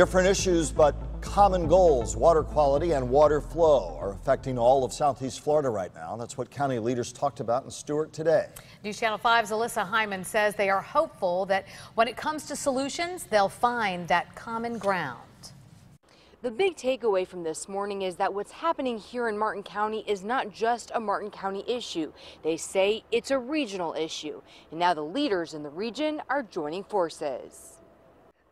Different issues, but common goals. Water quality and water flow are affecting all of Southeast Florida right now. That's what county leaders talked about in Stewart today. News Channel 5's Alyssa Hyman says they are hopeful that when it comes to solutions, they'll find that common ground. The big takeaway from this morning is that what's happening here in Martin County is not just a Martin County issue. They say it's a regional issue, and now the leaders in the region are joining forces.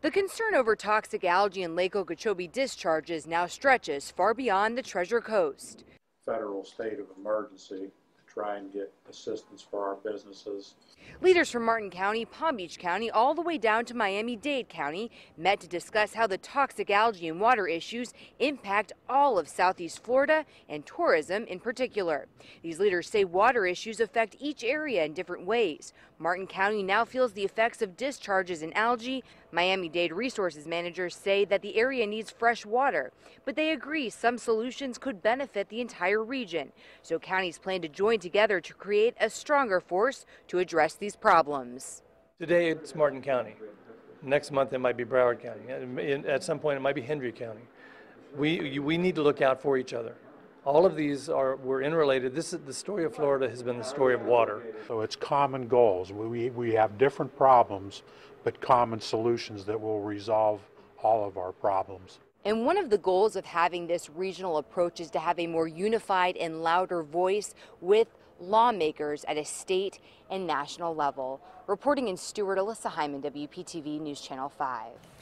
The concern over toxic algae and Lake Okeechobee discharges now stretches far beyond the Treasure Coast. Federal state of emergency. Try and get assistance for our businesses. Leaders from Martin County, Palm Beach County, all the way down to Miami-Dade County met to discuss how the toxic algae and water issues impact all of Southeast Florida and tourism in particular. These leaders say water issues affect each area in different ways. Martin County now feels the effects of discharges in algae. Miami-Dade resources managers say that the area needs fresh water, but they agree some solutions could benefit the entire region. So counties plan to join together to create a stronger force to address these problems. Today it's Martin County. Next month it might be Broward County. At some point it might be Hendry County. We need to look out for each other. All of these were interrelated. This is the story of Florida has been the story of water. So it's common goals. We have different problems, but common solutions that will resolve all of our problems. And one of the goals of having this regional approach is to have a more unified and louder voice with lawmakers at a state and national level. Reporting in Stewart, Alyssa Hyman, WPTV News Channel 5.